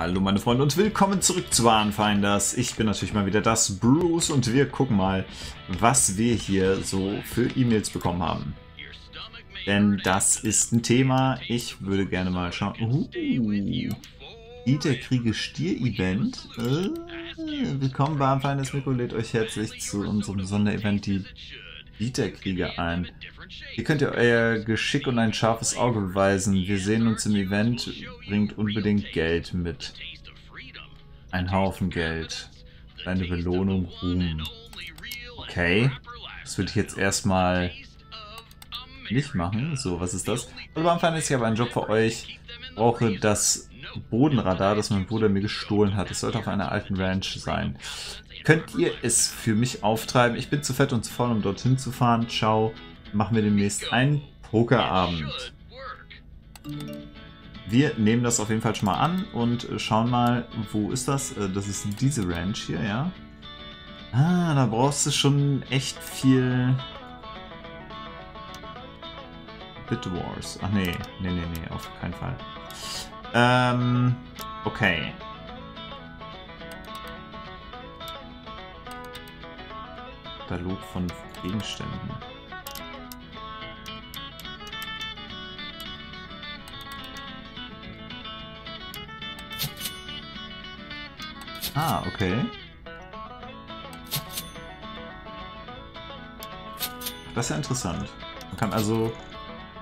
Hallo meine Freunde und willkommen zurück zu Barn Finders. Ich bin natürlich mal wieder das Bruce und wir gucken mal, was wir hier so für E-Mails bekommen haben. Denn das ist ein Thema, ich würde gerne mal schauen. Eaterkriege Stier-Event. Willkommen Barn Finders, Mikko lädt euch herzlich zu unserem Sonderevent die Eaterkriege ein. Hier könnt ihr euer Geschick und ein scharfes Auge beweisen. Wir sehen uns im Event. Bringt unbedingt Geld mit. Ein Haufen Geld. Deine Belohnung, Ruhm. Okay. Das würde ich jetzt erstmal nicht machen. So, was ist das? Also am Anfang ist hier aber ein Job für euch. Ich brauche das Bodenradar, das mein Bruder mir gestohlen hat. Es sollte auf einer alten Ranch sein. Könnt ihr es für mich auftreiben? Ich bin zu fett und zu faul, um dorthin zu fahren. Ciao. Machen wir demnächst einen Pokerabend. Wir nehmen das auf jeden Fall schon mal an und schauen mal, wo ist das? Das ist diese Ranch hier, ja. Ah, da brauchst du schon echt viel Bit Wars. Ach nee, nee, nee, nee, auf keinen Fall. Okay. Katalog von Gegenständen. Ah, okay. Das ist ja interessant. Man kann also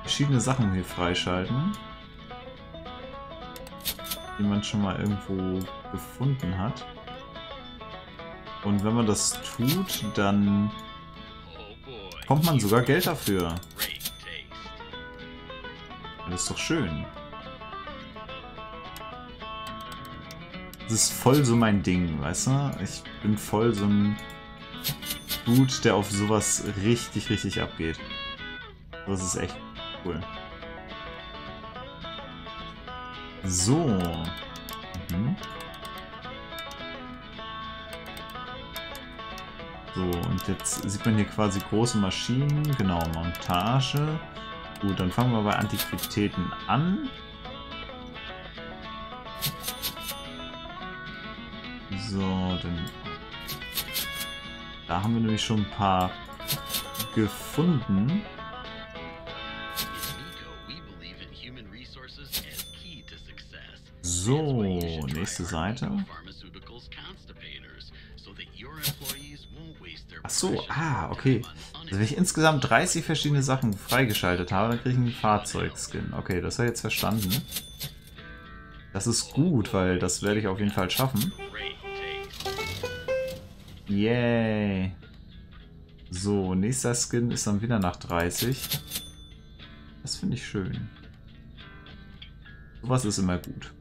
verschiedene Sachen hier freischalten, die man schon mal irgendwo gefunden hat. Und wenn man das tut, dann bekommt man sogar Geld dafür. Das ist doch schön. Das ist voll so mein Ding, weißt du? Ich bin voll so ein Dude, der auf sowas richtig, richtig abgeht. Das ist echt cool. So. So, und jetzt sieht man hier quasi große Maschinen. Genau, Montage. Gut, dann fangen wir bei Antiquitäten an. So, dann da haben wir nämlich schon ein paar gefunden. So, nächste Seite. Ach so, ah, okay. Also wenn ich insgesamt 30 verschiedene Sachen freigeschaltet habe, dann kriege ich einen Fahrzeugskin. Okay, das habe ich jetzt verstanden. Das ist gut, weil das werde ich auf jeden Fall schaffen. Yay! So, nächster Skin ist dann wieder nach 30. Das finde ich schön. Sowas ist immer gut.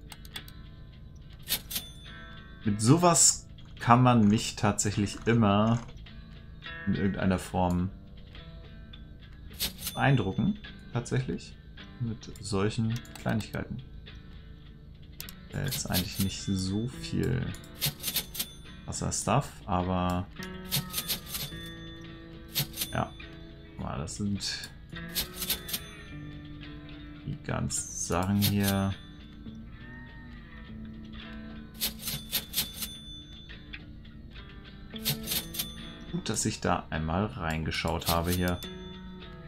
Mit sowas kann man mich tatsächlich immer in irgendeiner Form beeindrucken. Tatsächlich. Mit solchen Kleinigkeiten. Da ist eigentlich nicht so viel Wasser-Stuff, aber ja, mal, das sind die ganzen Sachen hier. Gut, dass ich da einmal reingeschaut habe hier.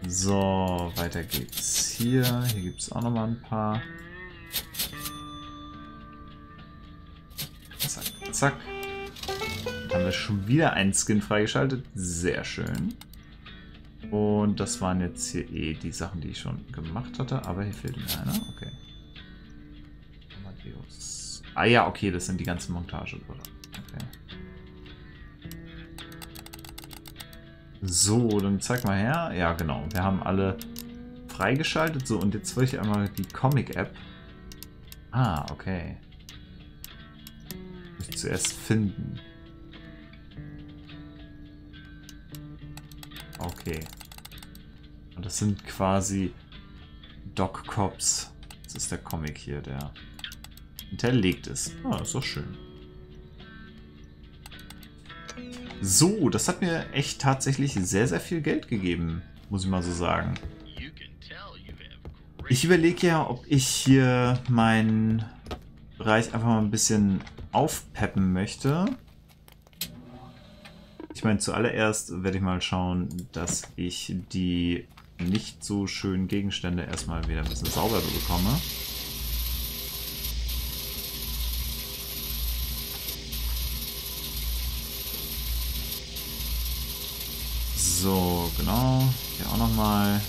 So, weiter geht's hier. Hier gibt es auch nochmal ein paar. Zack, zack. Haben wir schon wieder einen Skin freigeschaltet. Sehr schön. Und das waren jetzt hier eh die Sachen, die ich schon gemacht hatte. Aber hier fehlt mir einer. Okay. Amadeus. Ah ja, okay, das sind die ganzen Montagen, oder? Okay. So, dann zeig mal her. Ja, genau. Wir haben alle freigeschaltet. So, und jetzt will ich einmal die Comic-App. Ah, okay. Muss ich zuerst finden. Okay. Und das sind quasi Doc Cops. Das ist der Comic hier, der hinterlegt ist. Ah, ist doch schön. So, das hat mir echt tatsächlich sehr, sehr viel Geld gegeben, muss ich mal so sagen. Ich überlege ja, ob ich hier meinen Bereich einfach mal ein bisschen aufpeppen möchte. Ich meine, zuallererst werde ich mal schauen, dass ich die nicht so schönen Gegenstände erstmal wieder ein bisschen sauberer bekomme. So, genau. Hier auch nochmal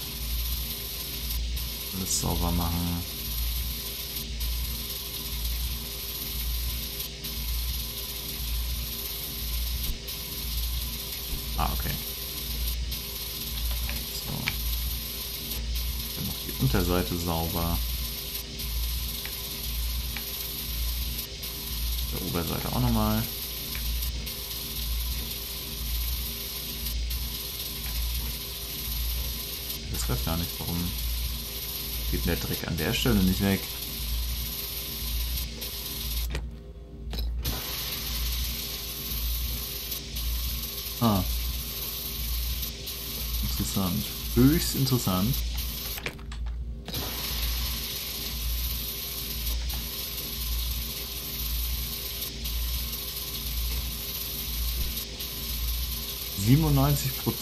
alles sauber machen. Ah, okay. So. Dann noch die Unterseite sauber. Der Oberseite auch nochmal. Das weiß gar nicht, warum geht der Dreck an der Stelle nicht weg. Ah. Interessant. Höchst interessant. %.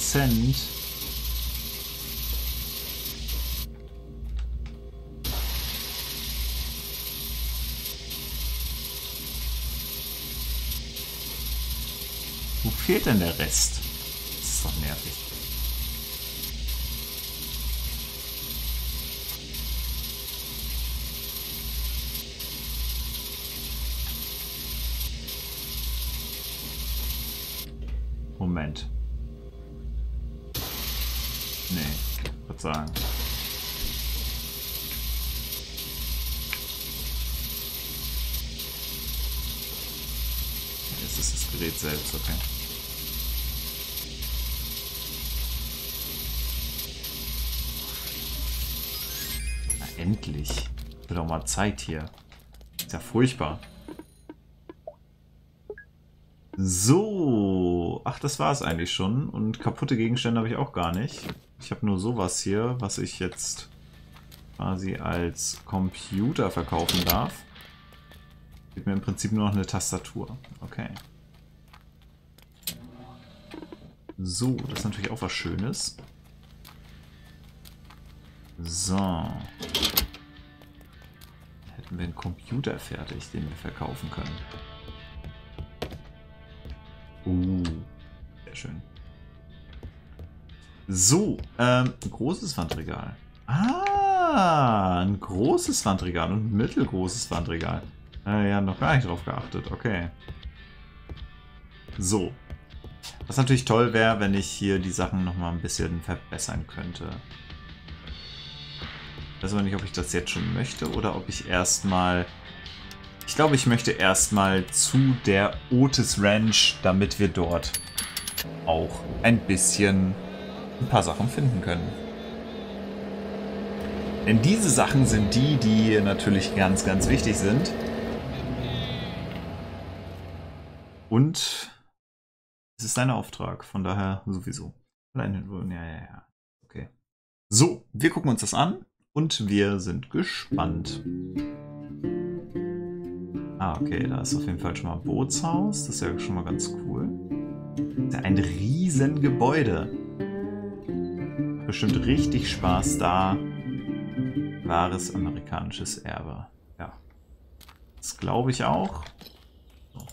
Wo fehlt denn der Rest? Das ist doch nervig. Moment. Nee, ich würde sagen. Jetzt ist das Gerät selbst, okay. Na endlich. Ich will doch mal Zeit hier. Ist ja furchtbar. So. Ach, das war es eigentlich schon. Und kaputte Gegenstände habe ich auch gar nicht. Ich habe nur sowas hier, was ich jetzt quasi als Computer verkaufen darf. Gibt mir im Prinzip nur noch eine Tastatur. Okay. So, das ist natürlich auch was Schönes. So. Dann hätten wir einen Computer fertig, den wir verkaufen können. Sehr schön. So, ein großes Wandregal. Ah, ein großes Wandregal und ein mittelgroßes Wandregal. Wir haben noch gar nicht drauf geachtet, okay. So. Was natürlich toll wäre, wenn ich hier die Sachen nochmal ein bisschen verbessern könnte. Ich weiß aber nicht, ob ich das jetzt schon möchte oder ob ich erstmal... Ich glaube, ich möchte erstmal zu der Otis Ranch, damit wir dort auch ein bisschen ein paar Sachen finden können. Denn diese Sachen sind die, die natürlich ganz, ganz wichtig sind. Und es ist ein Auftrag, von daher sowieso. Ja, ja, ja. Okay. So, wir gucken uns das an und wir sind gespannt. Ah, okay, da ist auf jeden Fall schon mal ein Bootshaus. Das ist ja schon mal ganz cool. Das ist ja ein riesen Gebäude. Bestimmt richtig Spaß da. Wahres amerikanisches Erbe. Ja. Das glaube ich auch. So.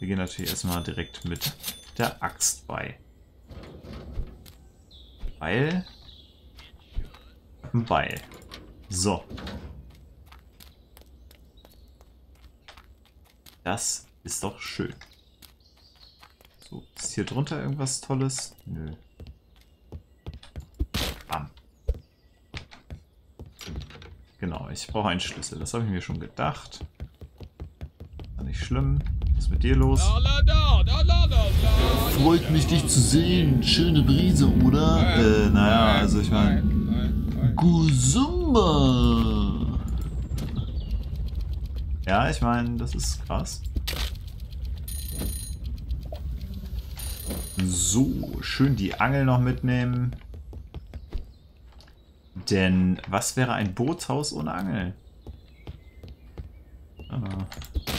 Wir gehen natürlich erstmal direkt mit der Axt bei. Beil. Beil. So. Das ist doch schön. So, ist hier drunter irgendwas Tolles? Nö. Bam. Genau, ich brauche einen Schlüssel. Das habe ich mir schon gedacht. War nicht schlimm. Was ist mit dir los? Freut mich, dich zu sehen. Schöne Brise, oder? Naja, also ich meine... Guzumba! Ja, ich meine, das ist krass. So, schön die Angel noch mitnehmen. Denn was wäre ein Bootshaus ohne Angel? Ah.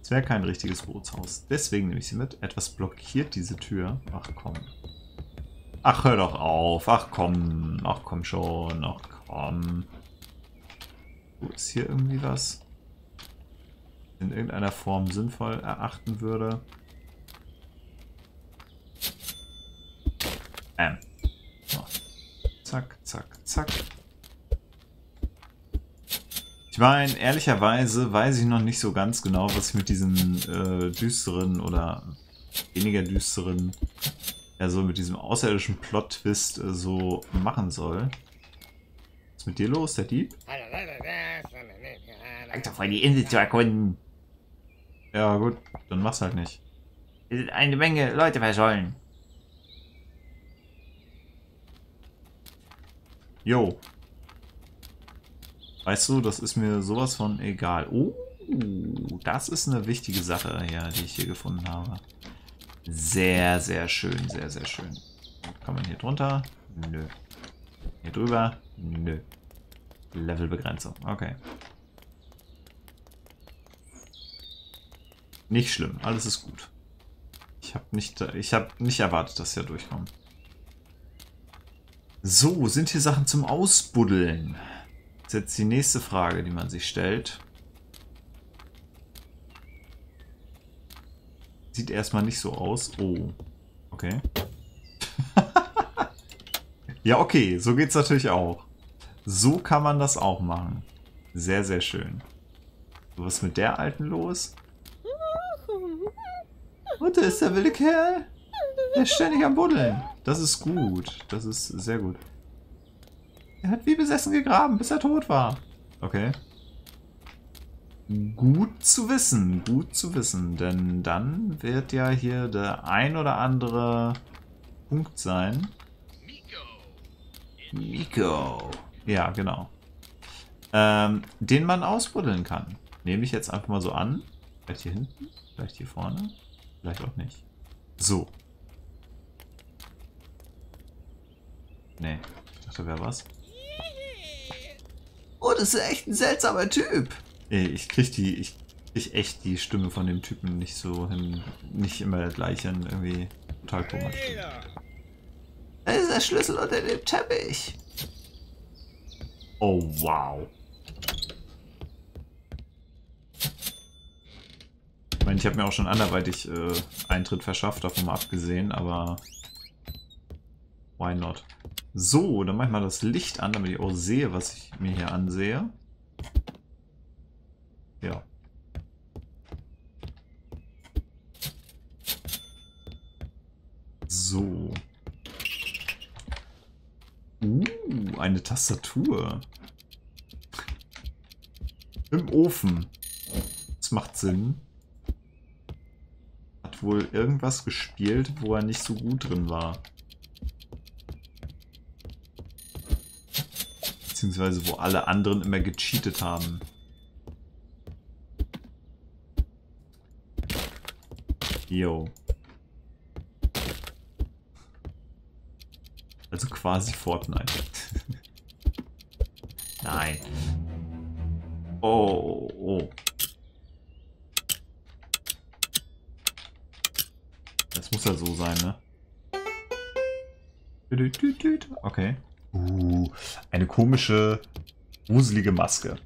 Es wäre kein richtiges Bootshaus. Deswegen nehme ich sie mit. Etwas blockiert diese Tür. Ach komm. Ach, hör doch auf. Ach komm. Ach komm schon. Ach komm. Wo ist hier irgendwie was? In irgendeiner Form sinnvoll erachten würde. So. Zack, zack, zack. Ich meine, ehrlicherweise weiß ich noch nicht so ganz genau, was ich mit diesen düsteren oder weniger düsteren, also mit diesem außerirdischen Plot-Twist so machen soll. Was ist mit dir los, der Dieb? Fängt doch voll die Insel zu erkunden. Ja gut, dann mach's halt nicht. Es sind eine Menge Leute verschollen. Jo. Weißt du, das ist mir sowas von egal. Oh, das ist eine wichtige Sache hier, die ich hier gefunden habe. Sehr, sehr schön, sehr, sehr schön. Kann man hier drunter? Nö. Hier drüber? Nö. Levelbegrenzung, okay. Nicht schlimm, alles ist gut. Ich hab nicht erwartet, dass wir durchkommen. So, sind hier Sachen zum Ausbuddeln? Das ist jetzt die nächste Frage, die man sich stellt. Sieht erstmal nicht so aus. Oh, okay. Ja, okay, so geht's natürlich auch. So kann man das auch machen. Sehr, sehr schön. Was ist mit der Alten los? Und da ist der wilde Kerl. Der ist ständig am Buddeln. Das ist gut. Das ist sehr gut. Er hat wie besessen gegraben, bis er tot war. Okay. Gut zu wissen. Gut zu wissen. Denn dann wird ja hier der ein oder andere Punkt sein. Mikko. Ja, genau. Den man ausbuddeln kann. Nehme ich jetzt einfach mal so an. Vielleicht hier hinten. Vielleicht hier vorne. Vielleicht auch nicht. So. Nee. Ich dachte, wer war's? Oh, das ist echt ein seltsamer Typ. Ey, ich krieg echt die Stimme von dem Typen nicht so hin, nicht immer der gleiche, irgendwie total komisch. Das ist der Schlüssel unter dem Teppich. Oh, wow. Ich meine, ich habe mir auch schon anderweitig Eintritt verschafft, davon mal abgesehen, aber why not? So, dann mache ich mal das Licht an, damit ich auch sehe, was ich mir hier ansehe. Ja. So. Eine Tastatur. Im Ofen. Das macht Sinn. Hat wohl irgendwas gespielt, wo er nicht so gut drin war. Beziehungsweise wo alle anderen immer gecheatet haben. Yo. Also quasi Fortnite. Nein. Oh, oh. Das muss ja so sein, ne? Okay. Eine komische, wuselige Maske.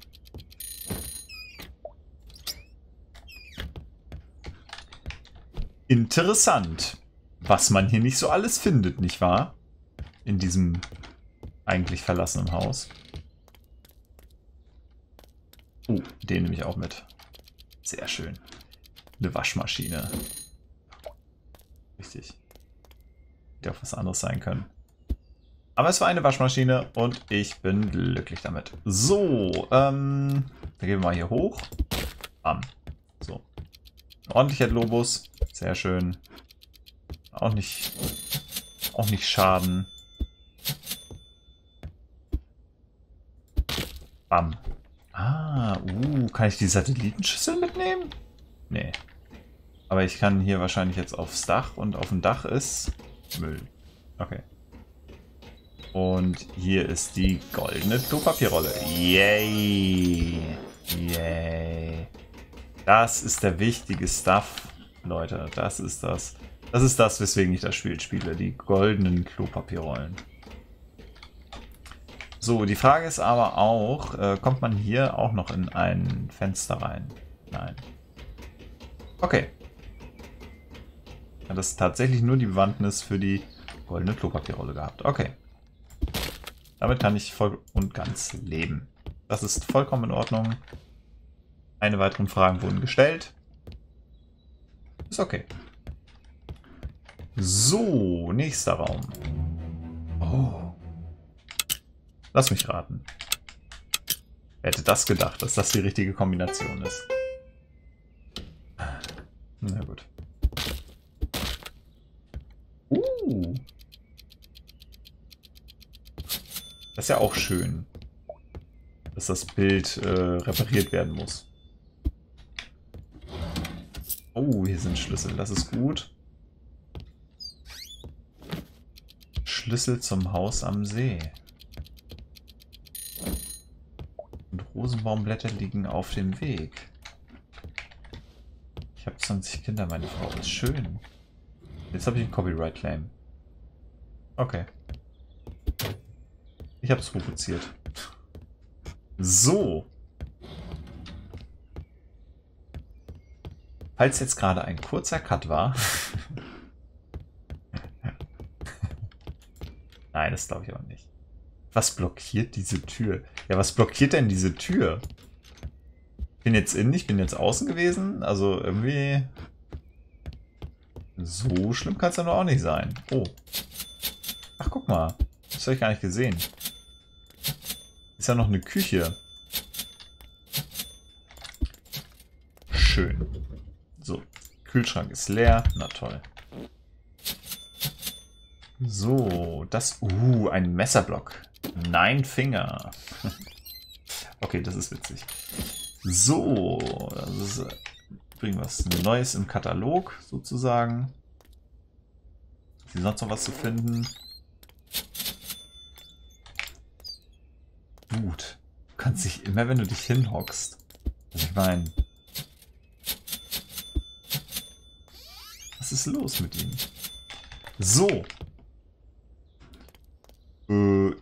Interessant, was man hier nicht so alles findet, nicht wahr? In diesem eigentlich verlassenen Haus. Oh, den nehme ich auch mit. Sehr schön. Eine Waschmaschine. Richtig. Hätte auch was anderes sein können. Aber es war eine Waschmaschine und ich bin glücklich damit. So, dann gehen wir mal hier hoch. Bam. So. Ein ordentlicher Globus. Sehr schön. Auch nicht schaden. Bam. Ah, kann ich die Satellitenschüssel mitnehmen? Nee. Aber ich kann hier wahrscheinlich jetzt aufs Dach und auf dem Dach ist Müll. Okay. Und hier ist die goldene Klopapierrolle. Yay! Yay! Das ist der wichtige Stuff, Leute. Das ist das. Das ist das, weswegen ich das Spiel spiele. Die goldenen Klopapierrollen. So, die Frage ist aber auch, kommt man hier auch noch in ein Fenster rein? Nein. Okay. Hat das tatsächlich nur die Bewandtnis für die goldene Klopapierrolle gehabt. Okay. Damit kann ich voll und ganz leben. Das ist vollkommen in Ordnung. Eine weiteren Fragen wurden gestellt. Ist okay. So, nächster Raum. Oh. Lass mich raten. Wer hätte das gedacht, dass das die richtige Kombination ist? Na gut. Das ist ja auch schön, dass das Bild repariert werden muss. Oh, hier sind Schlüssel. Das ist gut. Schlüssel zum Haus am See. Und Rosenbaumblätter liegen auf dem Weg. Ich habe 20 Kinder, meine Frau. Das ist schön. Jetzt habe ich einen Copyright-Claim. Okay. Ich habe es provoziert. So. Falls jetzt gerade ein kurzer Cut war. Nein, das glaube ich auch nicht. Was blockiert diese Tür? Ja, was blockiert denn diese Tür? Ich bin jetzt innen, ich bin jetzt außen gewesen. Also irgendwie... So schlimm kann es ja nur auch nicht sein. Oh. Ach, guck mal. Das habe ich gar nicht gesehen. Ist ja noch eine Küche. Schön. So, Kühlschrank ist leer. Na toll. So, das... ein Messerblock. 9 Finger. Okay, das ist witzig. So, das ist... Irgendwas Neues im Katalog, sozusagen. Ist hier sonst noch was zu finden? Gut. Du kannst dich immer, wenn du dich hinhockst. Also ich meine... Was ist los mit ihm? So.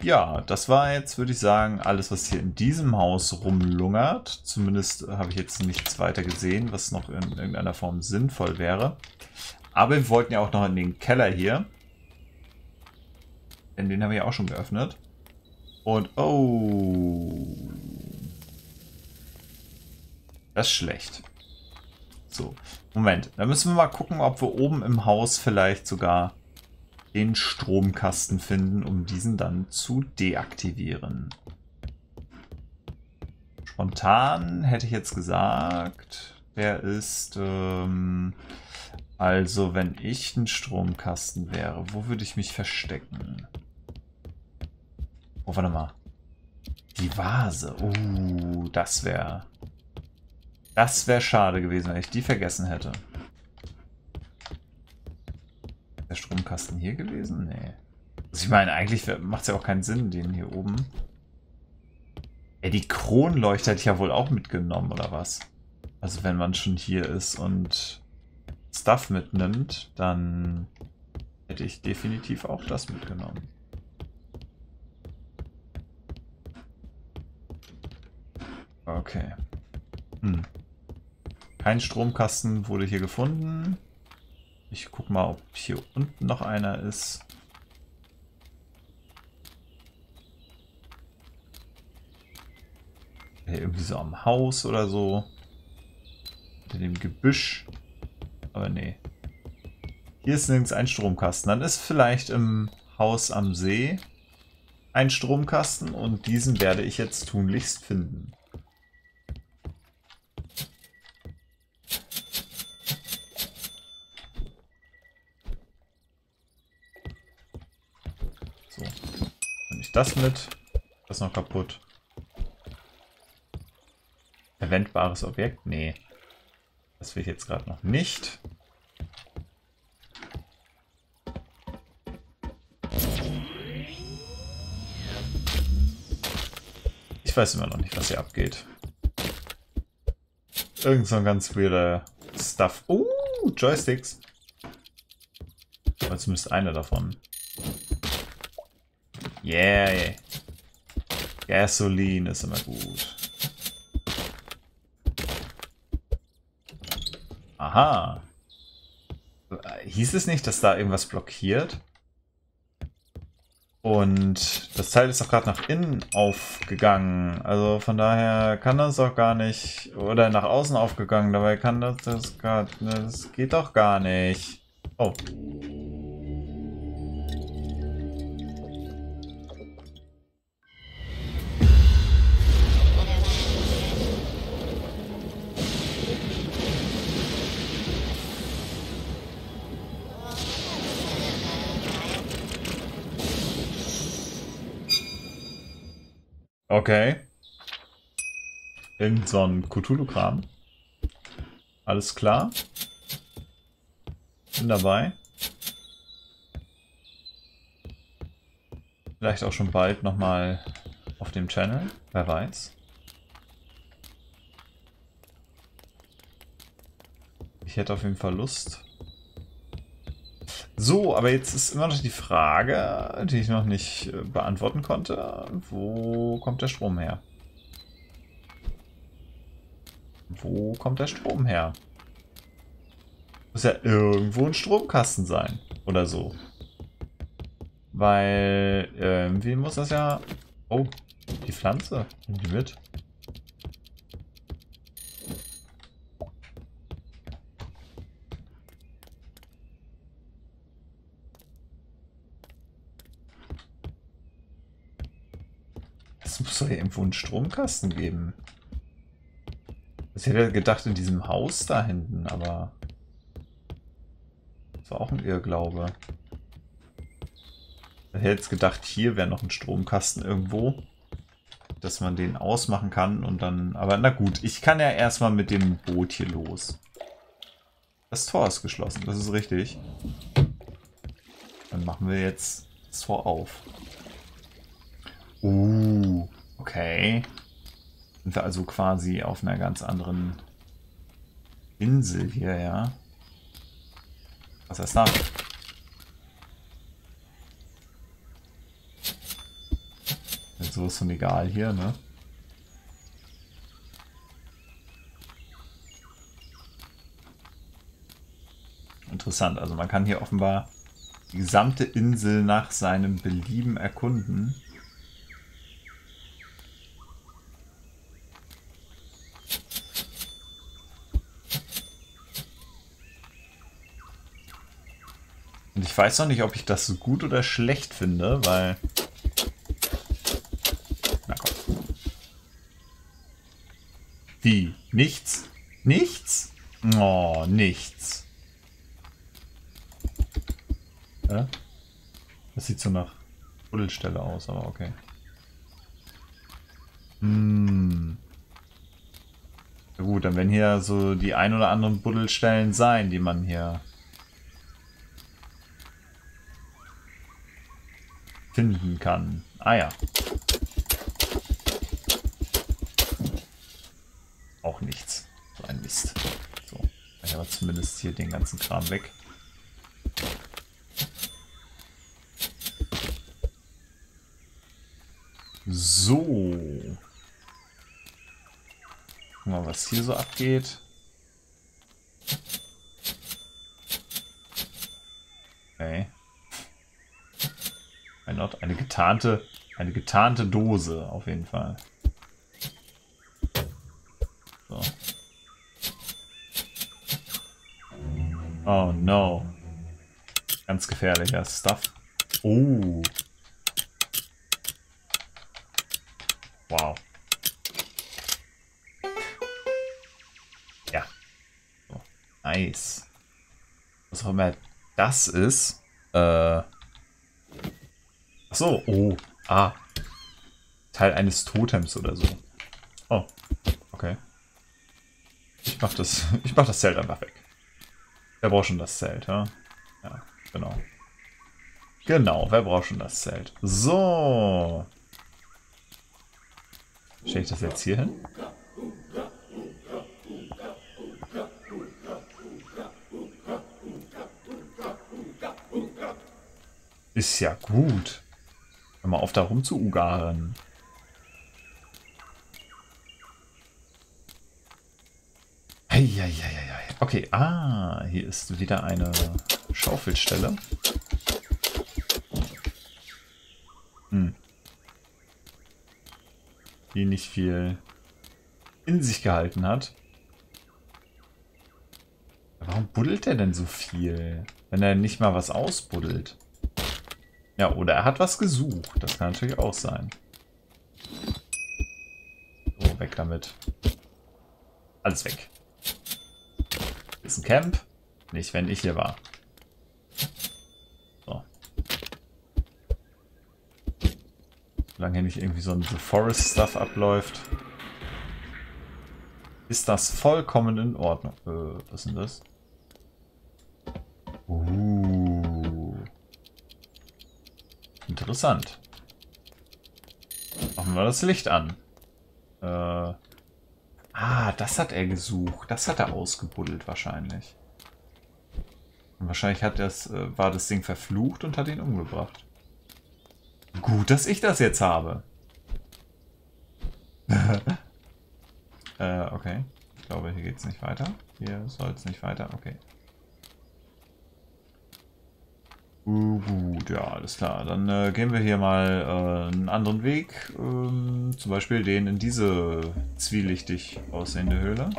Ja, das war jetzt, würde ich sagen, alles, was hier in diesem Haus rumlungert. Zumindest habe ich jetzt nichts weiter gesehen, was noch in irgendeiner Form sinnvoll wäre. Aber wir wollten ja auch noch in den Keller hier. Denn den haben wir ja auch schon geöffnet. Und oh. Das ist schlecht. So, Moment. Da müssen wir mal gucken, ob wir oben im Haus vielleicht sogar... den Stromkasten finden, um diesen dann zu deaktivieren. Spontan hätte ich jetzt gesagt, der ist, also wenn ich ein Stromkasten wäre, wo würde ich mich verstecken? Oh, warte mal. Die Vase. Oh, das wäre schade gewesen, wenn ich die vergessen hätte. Der Stromkasten hier gewesen? Nee. Also ich meine, eigentlich macht es ja auch keinen Sinn, den hier oben. Ey, die Kronleuchte hätte ich ja wohl auch mitgenommen, oder was? Also wenn man schon hier ist und Stuff mitnimmt, dann hätte ich definitiv auch das mitgenommen. Okay. Hm. Kein Stromkasten wurde hier gefunden. Ich guck mal, ob hier unten noch einer ist. Irgendwie so am Haus oder so. Hinter dem Gebüsch. Aber nee. Hier ist nirgends ein Stromkasten. Dann ist vielleicht im Haus am See ein Stromkasten und diesen werde ich jetzt tunlichst finden. Das mit. Das ist noch kaputt. Verwendbares Objekt? Nee. Das will ich jetzt gerade noch nicht. Ich weiß immer noch nicht, was hier abgeht. Irgend so ein ganz weirder Stuff. Oh, Joysticks. Oder zumindest einer davon. Yeah. Gasolin ist immer gut. Aha. Hieß es nicht, dass da irgendwas blockiert? Und das Teil ist doch gerade nach innen aufgegangen. Also von daher kann das auch gar nicht. Oder nach außen aufgegangen. Dabei kann das gerade. Das geht doch gar nicht. Oh. Okay. Irgend so ein Cthulhu-Kram. Alles klar. Bin dabei. Vielleicht auch schon bald nochmal auf dem Channel. Wer weiß. Ich hätte auf jeden Fall Lust. So, aber jetzt ist immer noch die Frage, die ich noch nicht beantworten konnte. Wo kommt der Strom her? Wo kommt der Strom her? Muss ja irgendwo ein Stromkasten sein oder so. Weil irgendwie muss das ja... Oh, die Pflanze. Nimm die mit. Muss doch hier irgendwo einen Stromkasten geben. Ich hätte gedacht, in diesem Haus da hinten, aber das war auch ein Irrglaube. Ich hätte jetzt gedacht, hier wäre noch ein Stromkasten irgendwo, dass man den ausmachen kann und dann... Aber na gut, ich kann ja erstmal mit dem Boot hier los. Das Tor ist geschlossen, das ist richtig. Dann machen wir jetzt das Tor auf. Okay. Sind wir also quasi auf einer ganz anderen Insel hier, ja? Was ist das? So ist schon egal hier, ne? Interessant, also man kann hier offenbar die gesamte Insel nach seinem Belieben erkunden. Und ich weiß noch nicht, ob ich das so gut oder schlecht finde, weil... Na komm. Wie? Nichts? Nichts? Oh, nichts. Ja? Das sieht so nach Buddelstelle aus, aber okay. Na gut, dann werden hier so die ein oder anderen Buddelstellen sein, die man hier... finden kann. Ah ja. Auch nichts. So ein Mist. So. Ich habe zumindest hier den ganzen Kram weg. So. Gucken wir mal, was hier so abgeht. Okay. Eine getarnte Dose auf jeden Fall. So. Oh no. Ganz gefährlicher Stuff. Oh. Wow. Ja. So. Nice. Was auch immer das ist. Achso, oh, ah. Teil eines Totems oder so. Oh, okay. Ich mach das Zelt einfach weg. Wer braucht schon das Zelt, ja? Ja, genau. Genau, wer braucht schon das Zelt? So. Stelle ich das jetzt hier hin? Ist ja gut. Hör mal auf, da rum zu ugaren. Eieieiei. Okay, ah, hier ist wieder eine Schaufelstelle. Hm. Die nicht viel in sich gehalten hat. Warum buddelt er denn so viel, wenn er nicht mal was ausbuddelt? Ja, oder er hat was gesucht. Das kann natürlich auch sein. So, weg damit. Alles weg. Ist ein Camp? Nicht, wenn ich hier war. So. Solange hier nicht irgendwie so ein The Forest Stuff abläuft, ist das vollkommen in Ordnung. Was ist denn das? Interessant. Machen wir das Licht an. Ah, das hat er gesucht. Das hat er ausgebuddelt wahrscheinlich. Und wahrscheinlich hat war das Ding verflucht und hat ihn umgebracht. Gut, dass ich das jetzt habe. Okay. Ich glaube, hier geht's nicht weiter. Hier soll's nicht weiter. Okay. Gut, ja, alles klar. Dann gehen wir hier mal einen anderen Weg. Zum Beispiel den in diese zwielichtig aussehende Höhle.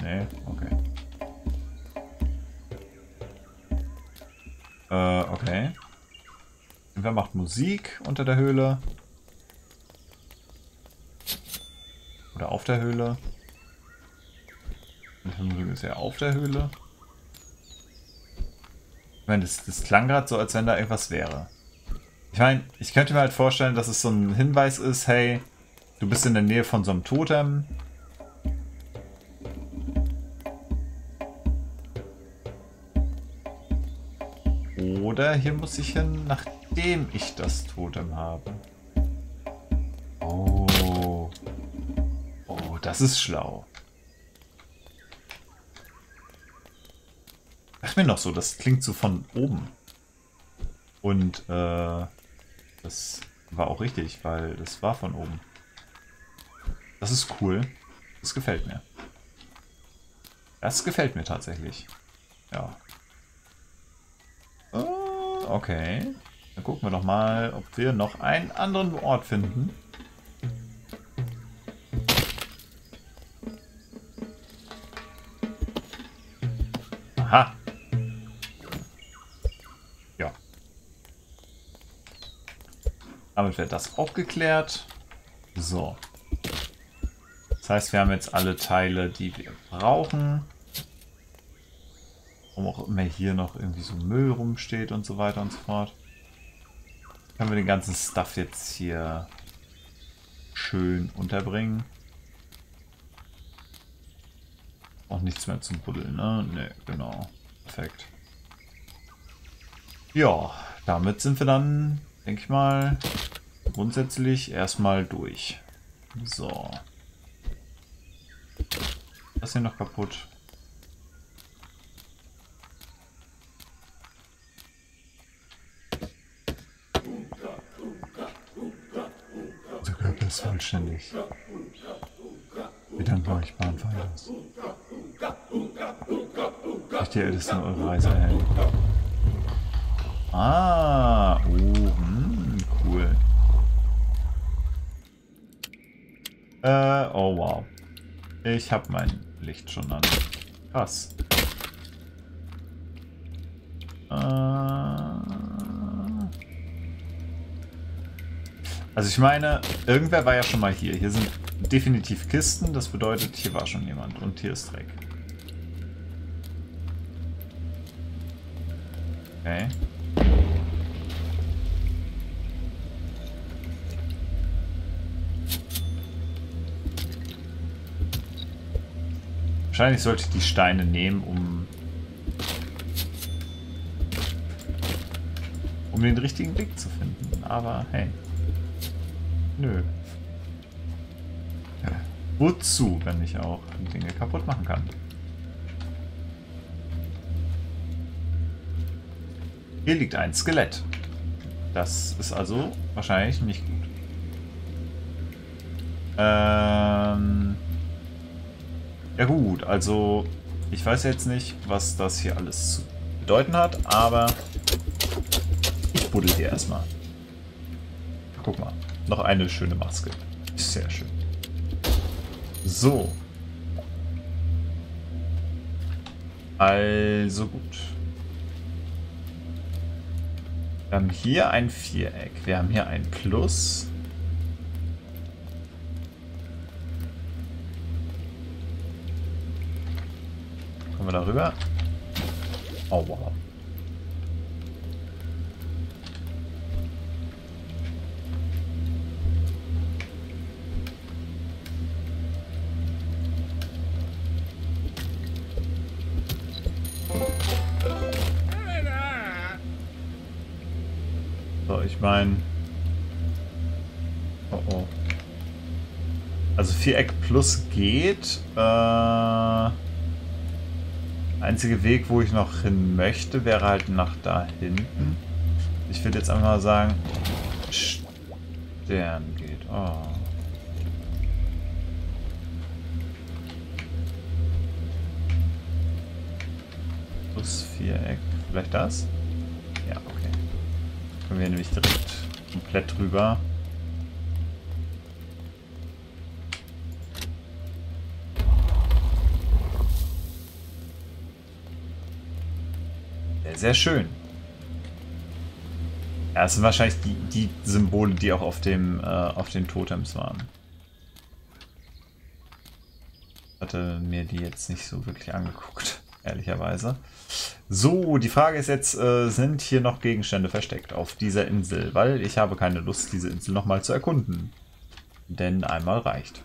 Nee, okay. Okay. Wer macht Musik unter der Höhle? Auf der Höhle. Das ist ja auf der Höhle. Ich meine, das klang gerade so, als wenn da irgendwas wäre. Ich meine, ich könnte mir halt vorstellen, dass es so ein Hinweis ist, hey, du bist in der Nähe von so einem Totem. Oder hier muss ich hin, nachdem ich das Totem habe. Oh. Das ist schlau. Sag mir noch so, das klingt so von oben. Und das war auch richtig, weil das war von oben. Das ist cool. Das gefällt mir. Das gefällt mir tatsächlich. Ja. Okay. Dann gucken wir doch mal, ob wir noch einen anderen Ort finden. Ha. Ja. Damit wird das auch geklärt. So. Das heißt, wir haben jetzt alle Teile, die wir brauchen. Warum auch immer hier noch irgendwie so Müll rumsteht und so weiter und so fort. Können wir den ganzen Stuff jetzt hier schön unterbringen. Auch nichts mehr zum Buddeln, ne? Ne, genau. Perfekt. Ja, damit sind wir dann, denke ich mal, grundsätzlich erstmal durch. So. Das ist hier noch kaputt. Unser Körper ist vollständig. Wir danken euch, Barn Finders. Durch die Ältesten eure Reise erhellen. Ah, oh, cool. Oh wow. Ich hab mein Licht schon an. Krass. Also ich meine, irgendwer war ja schon mal hier. Hier sind definitiv Kisten, das bedeutet, hier war schon jemand und hier ist Dreck. Okay. Wahrscheinlich sollte ich die Steine nehmen, um den richtigen Weg zu finden, aber hey. Nö. Wozu, wenn ich auch Dinge kaputt machen kann? Hier liegt ein Skelett. Das ist also wahrscheinlich nicht gut. Ja gut, also ich weiß jetzt nicht, was das hier alles zu bedeuten hat, aber ich buddel hier erstmal. Guck mal, noch eine schöne Maske. Sehr schön. So. Also gut. Wir haben hier ein Viereck. Wir haben hier ein Plus. Kommen wir darüber? Oh wow. Ich meine, oh oh. Also Viereck plus geht. Einziger Weg, wo ich noch hin möchte, wäre halt nach da hinten. Ich würde jetzt einfach mal sagen, Stern geht. Oh. Plus Viereck, vielleicht das? Ja, okay. Wir nämlich direkt komplett drüber. Sehr, sehr schön. Ja, das sind wahrscheinlich die Symbole, die auch auf den Totems waren. Ich hatte mir die jetzt nicht so wirklich angeguckt, ehrlicherweise. So, die Frage ist jetzt, sind hier noch Gegenstände versteckt auf dieser Insel? Weil ich habe keine Lust, diese Insel nochmal zu erkunden. Denn einmal reicht.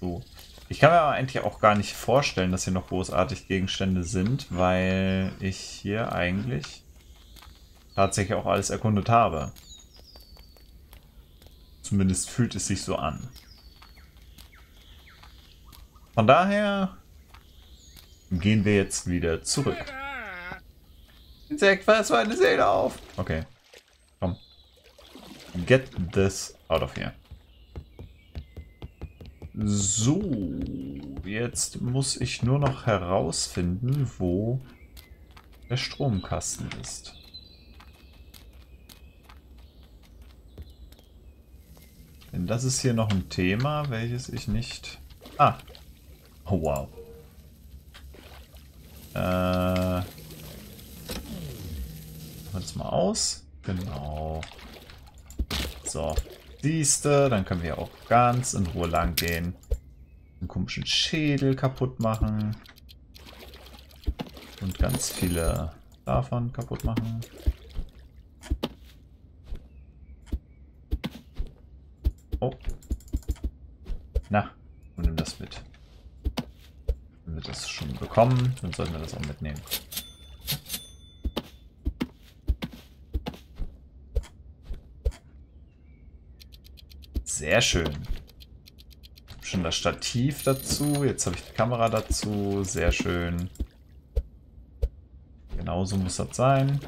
So. Ich kann mir aber eigentlich auch gar nicht vorstellen, dass hier noch großartig Gegenstände sind, weil ich hier eigentlich tatsächlich auch alles erkundet habe. Zumindest fühlt es sich so an. Von daher gehen wir jetzt wieder zurück. Insekt, fass meine Seele auf! Okay, komm. Get this out of here. So, jetzt muss ich nur noch herausfinden, wo der Stromkasten ist. Denn das ist hier noch ein Thema, welches ich nicht... Ah! Oh, wow. Machen wir das mal aus. Genau. So. Siehste, dann können wir auch ganz in Ruhe lang gehen. Einen komischen Schädel kaputt machen. Und ganz viele davon kaputt machen. Oh. Na, und nimm das mit. Wenn wir das schon bekommen, dann sollten wir das auch mitnehmen. Sehr schön. Schon das Stativ dazu. Jetzt habe ich die Kamera dazu. Sehr schön. Genauso muss das sein.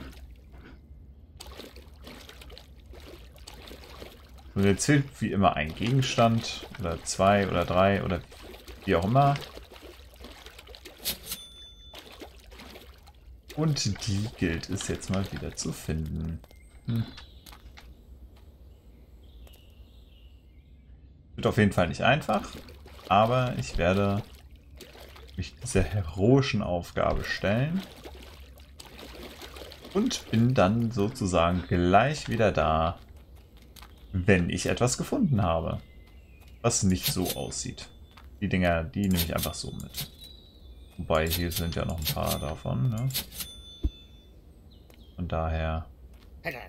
Und jetzt fehlt wie immer ein Gegenstand. Oder zwei oder drei oder wie auch immer. Und die gilt es jetzt mal wieder zu finden. Wird auf jeden Fall nicht einfach, aber ich werde mich dieser heroischen Aufgabe stellen. Und bin dann sozusagen gleich wieder da, wenn ich etwas gefunden habe, was nicht so aussieht. Die Dinger, die nehme ich einfach so mit. Wobei, hier sind ja noch ein paar davon, ne? Von daher... Okay.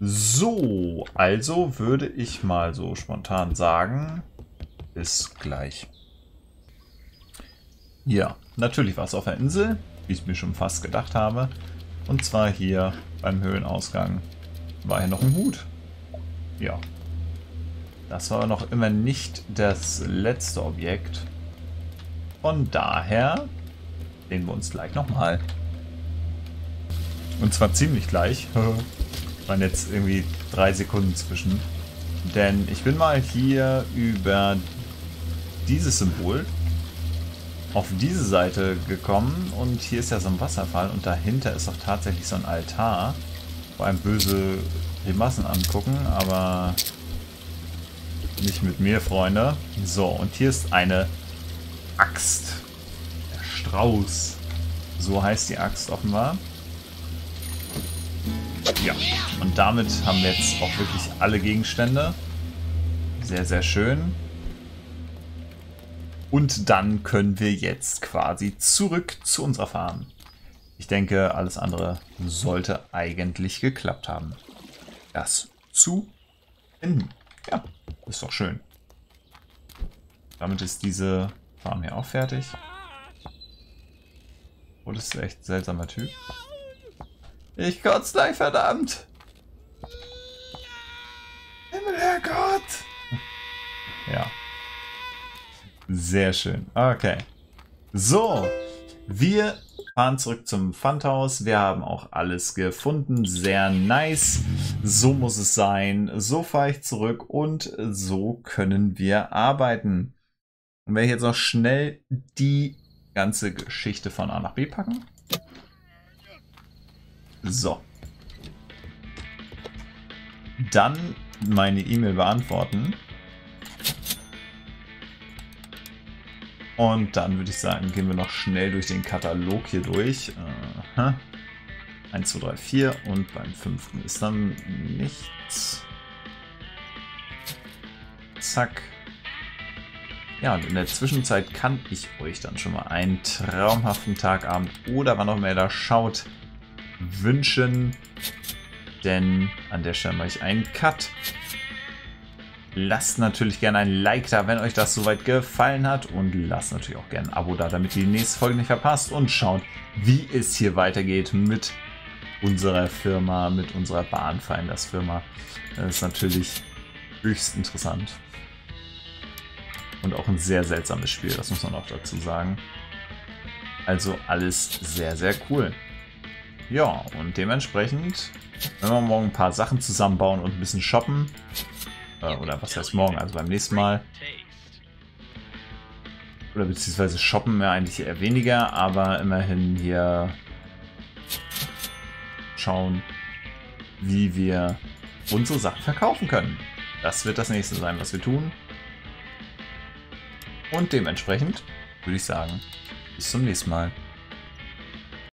So, also würde ich mal so spontan sagen, bis gleich. Ja, natürlich war es auf der Insel, wie ich mir schon fast gedacht habe. Und zwar hier beim Höhlenausgang War hier noch ein Hut? Ja. Das war noch immer nicht das letzte Objekt. Von daher sehen wir uns gleich nochmal. Und zwar ziemlich gleich. Waren jetzt irgendwie 3 Sekunden zwischen. Denn ich bin mal hier über dieses Symbol auf diese Seite gekommen. Und hier ist ja so ein Wasserfall. Und dahinter ist doch tatsächlich so ein Altar. Vor allem böse Grimassen angucken. Aber nicht mit mir, Freunde. So, und hier ist eine Axt. Der Strauß. So heißt die Axt offenbar. Ja, und damit haben wir jetzt auch wirklich alle Gegenstände. Sehr, sehr schön. Und dann können wir jetzt quasi zurück zu unserer Farm. Ich denke, alles andere sollte eigentlich geklappt haben. Das zu finden. Ja, ist doch schön. Damit ist diese Farm hier auch fertig. Oh, das ist echt ein seltsamer Typ. Ich kotze gleich, verdammt! Himmel, Herrgott! Ja. Sehr schön. Okay. So, wir fahren zurück zum Funhaus. Wir haben auch alles gefunden. Sehr nice. So muss es sein. So fahre ich zurück und so können wir arbeiten. Und werde ich jetzt noch schnell die ganze Geschichte von A nach B packen. So. Dann meine E-Mail beantworten. Und dann würde ich sagen, gehen wir noch schnell durch den Katalog hier durch. 1, 2, 3, 4 und beim 5. ist dann nichts. Zack. Ja, und in der Zwischenzeit kann ich euch dann schon mal einen traumhaften Tag, Abend oder wann auch immer ihr da schaut, wünschen, denn an der Stelle mache ich einen Cut. Lasst natürlich gerne ein Like da, wenn euch das soweit gefallen hat, und lasst natürlich auch gerne ein Abo da, damit ihr die nächste Folge nicht verpasst, und schaut, wie es hier weitergeht mit unserer Firma, mit unserer Barn Finders Firma. Das ist natürlich höchst interessant und auch ein sehr seltsames Spiel, das muss man auch dazu sagen. Also alles sehr, sehr cool. Ja, und dementsprechend, wenn wir morgen ein paar Sachen zusammenbauen und ein bisschen shoppen, oder was heißt morgen, also beim nächsten Mal, oder beziehungsweise shoppen ja eigentlich eher weniger, aber immerhin hier schauen, wie wir unsere Sachen verkaufen können. Das wird das nächste sein, was wir tun. Und dementsprechend würde ich sagen, bis zum nächsten Mal.